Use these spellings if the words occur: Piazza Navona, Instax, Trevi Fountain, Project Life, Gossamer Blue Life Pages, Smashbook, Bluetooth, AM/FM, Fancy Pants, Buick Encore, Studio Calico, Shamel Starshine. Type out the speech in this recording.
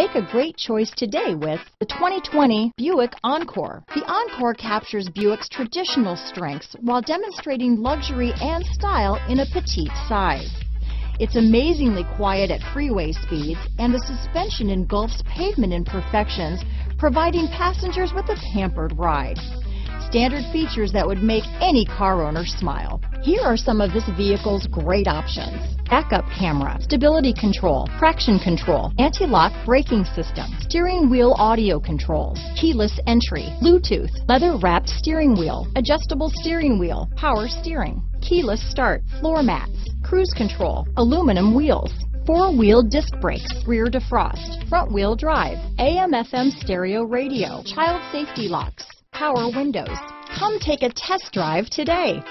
Make a great choice today with the 2020 Buick Encore. The Encore captures Buick's traditional strengths while demonstrating luxury and style in a petite size. It's amazingly quiet at freeway speeds, and the suspension engulfs pavement imperfections, providing passengers with a pampered ride. Standard features that would make any car owner smile. Here are some of this vehicle's great options: backup camera, stability control, traction control, anti-lock braking system, steering wheel audio controls, keyless entry, Bluetooth, leather-wrapped steering wheel, adjustable steering wheel, power steering, keyless start, floor mats, cruise control, aluminum wheels, four-wheel disc brakes, rear defrost, front-wheel drive, AM/FM stereo radio, child safety locks, power windows. Come take a test drive today.